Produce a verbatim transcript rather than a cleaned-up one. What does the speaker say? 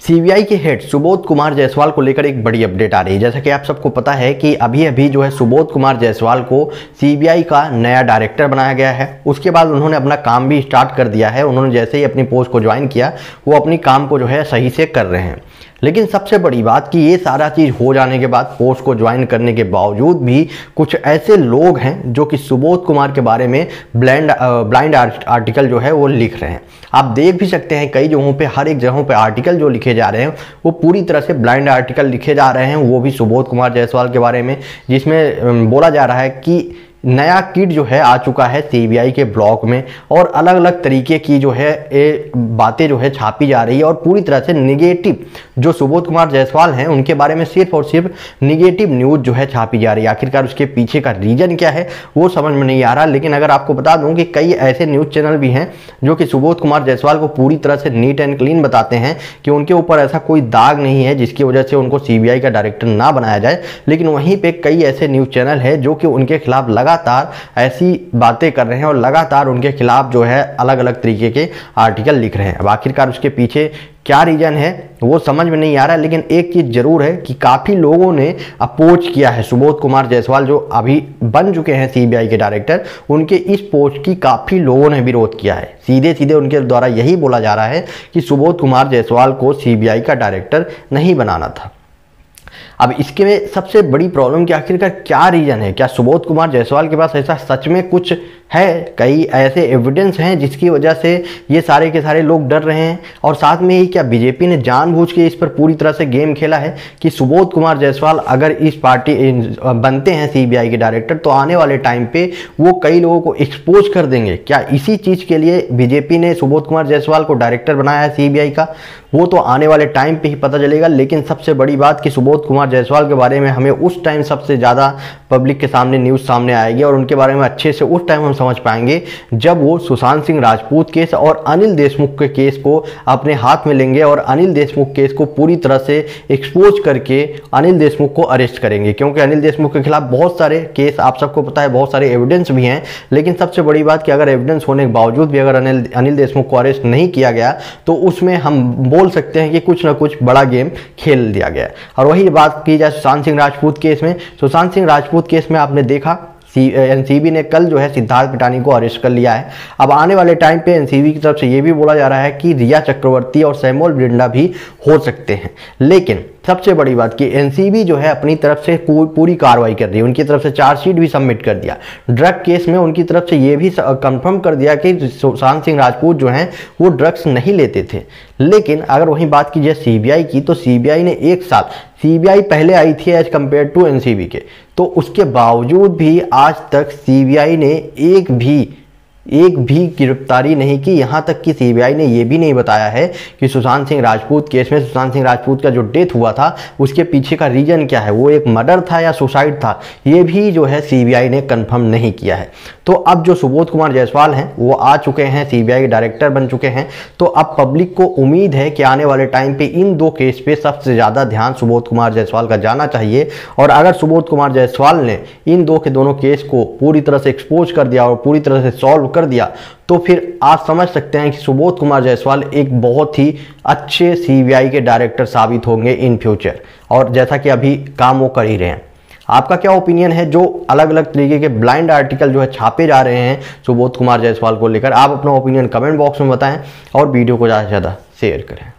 CBI के head Subodh Kumar Jaiswal को लेकर एक बड़ी अपडेट आ रही है। जैसा कि आप सबको पता है कि अभी अभी जो है सुबोध कुमार जायसवाल को सीबीआई का नया डायरेक्टर बनाया गया है। उसके बाद उन्होंने अपना काम भी स्टार्ट कर दिया है। उन्होंने जैसे ही अपनी पोस्ट को ज्वाइन किया वो अपनी काम को जो है सही से कर रहे हैं। लेकिन सबसे बड़ी बात कि ये सारा चीज़ हो जाने के बाद, पोस्ट को ज्वाइन करने के बावजूद भी कुछ ऐसे लोग हैं जो कि सुबोध कुमार के बारे में ब्लैंड ब्लाइंड आर्टिकल जो है वो लिख रहे हैं। आप देख भी सकते हैं कई जगहों पे, हर एक जगहों पे आर्टिकल जो लिखे जा रहे हैं वो पूरी तरह से ब्लाइंड आर्टिकल लिखे जा रहे हैं, वो भी सुबोध कुमार जायसवाल के बारे में, जिसमें बोला जा रहा है कि नया किट जो है आ चुका है सीबीआई के ब्लॉक में और अलग अलग तरीके की जो है ये बातें जो है छापी जा रही है और पूरी तरह से निगेटिव जो सुबोध कुमार जायसवाल हैं उनके बारे में सिर्फ और सिर्फ निगेटिव न्यूज़ जो है छापी जा रही है। आखिरकार उसके पीछे का रीज़न क्या है वो समझ में नहीं आ रहा। लेकिन अगर आपको बता दूँ कि कई ऐसे न्यूज़ चैनल भी हैं जो कि सुबोध कुमार जायसवाल को पूरी तरह से नीट एंड क्लीन बताते हैं कि उनके ऊपर ऐसा कोई दाग नहीं है जिसकी वजह से उनको सीबीआई का डायरेक्टर ना बनाया जाए। लेकिन वहीं पर कई ऐसे न्यूज़ चैनल हैं जो कि उनके खिलाफ लगा लगातार ऐसी बातें कर रहे हैं और लगातार उनके खिलाफ जो है अलग अलग तरीके के आर्टिकल लिख रहे हैं। अब आखिरकार उसके पीछे क्या रीज़न है वो समझ में नहीं आ रहा है। लेकिन एक चीज़ ज़रूर है कि काफ़ी लोगों ने अपोज किया है सुबोध कुमार जायसवाल जो अभी बन चुके हैं सीबीआई के डायरेक्टर, उनके इस पोस्ट की काफ़ी लोगों ने विरोध किया है। सीधे सीधे उनके द्वारा यही बोला जा रहा है कि सुबोध कुमार जायसवाल को सीबीआई का डायरेक्टर नहीं बनाना था। अब इसके में सबसे बड़ी प्रॉब्लम कि आखिरकार क्या रीज़न है, क्या सुबोध कुमार जायसवाल के पास ऐसा सच में कुछ है? कई ऐसे एविडेंस हैं जिसकी वजह से ये सारे के सारे लोग डर रहे हैं। और साथ में ही क्या बीजेपी ने जानबूझ के इस पर पूरी तरह से गेम खेला है कि सुबोध कुमार जायसवाल अगर इस पार्टी बनते हैं सीबीआई के डायरेक्टर तो आने वाले टाइम पे वो कई लोगों को एक्सपोज कर देंगे? क्या इसी चीज़ के लिए बीजेपी ने सुबोध कुमार जायसवाल को डायरेक्टर बनाया है सीबीआई का? वो तो आने वाले टाइम पर ही पता चलेगा। लेकिन सबसे बड़ी बात कि सुबोध कुमार जायसवाल के बारे में हमें उस टाइम सबसे ज़्यादा पब्लिक के सामने न्यूज़ सामने आएगी और उनके बारे में अच्छे से उस टाइम समझ पाएंगे जब वो सुशांत सिंह राजपूत केस और अनिल देशमुख के केस को अपने हाथ में लेंगे और अनिल देशमुख केस को पूरी तरह से एक्सपोज करके अनिल देशमुख को अरेस्ट करेंगे। क्योंकि अनिल देशमुख के खिलाफ बहुत सारे केस आप सबको पता है, बहुत सारे एविडेंस भी हैं। लेकिन सबसे बड़ी बात कि अगर एविडेंस होने के बावजूद भी अगर अनिल अनिल देशमुख को अरेस्ट नहीं किया गया तो उसमें हम बोल सकते हैं कि कुछ ना कुछ बड़ा गेम खेल दिया गया। और वही बात की जाए सुशांत सिंह राजपूत केस में, सुशांत सिंह राजपूत केस में आपने देखा एनसीबी ने कल जो है सिद्धार्थ पिठानी को अरेस्ट कर लिया है। अब आने वाले टाइम पे एनसीबी की तरफ से ये भी बोला जा रहा है कि रिया चक्रवर्ती और सैमोल बिंडा भी हो सकते हैं। लेकिन सबसे बड़ी बात कि एनसीबी जो है अपनी तरफ से पूर, पूरी कार्रवाई कर रही है। उनकी तरफ से चार्जशीट भी सबमिट कर दिया। ड्रग केस में उनकी तरफ से ये भी कंफर्म कर दिया कि सुशांत सिंह राजपूत जो हैं वो ड्रग्स नहीं लेते थे। लेकिन अगर वही बात की जाए सीबीआई की तो सीबीआई ने एक साल, सीबीआई पहले आई थी एज कम्पेयर टू एनसीबी के, तो उसके बावजूद भी आज तक सीबीआई ने एक भी एक भी गिरफ्तारी नहीं की। यहाँ तक कि सीबीआई ने यह भी नहीं बताया है कि सुशांत सिंह राजपूत केस में सुशांत सिंह राजपूत का जो डेथ हुआ था उसके पीछे का रीज़न क्या है, वो एक मर्डर था या सुसाइड था, ये भी जो है सीबीआई ने कंफर्म नहीं किया है। तो अब जो सुबोध कुमार जायसवाल हैं वो आ चुके हैं, सीबीआई के डायरेक्टर बन चुके हैं। तो अब पब्लिक को उम्मीद है कि आने वाले टाइम पर इन दो केस पर सबसे ज़्यादा ध्यान सुबोध कुमार जायसवाल का जाना चाहिए। और अगर सुबोध कुमार जायसवाल ने इन दो के दोनों केस को पूरी तरह से एक्सपोज कर दिया और पूरी तरह से सॉल्व कर दिया तो फिर आप समझ सकते हैं कि सुबोध कुमार जायसवाल एक बहुत ही अच्छे सीबीआई के डायरेक्टर साबित होंगे इन फ्यूचर। और जैसा कि अभी काम वो कर ही रहे हैं। आपका क्या ओपिनियन है जो अलग अलग तरीके के ब्लाइंड आर्टिकल जो है छापे जा रहे हैं सुबोध कुमार जायसवाल को लेकर? आप अपना ओपिनियन कमेंट बॉक्स में बताएं और वीडियो को ज़्यादा से ज़्यादा शेयर करें।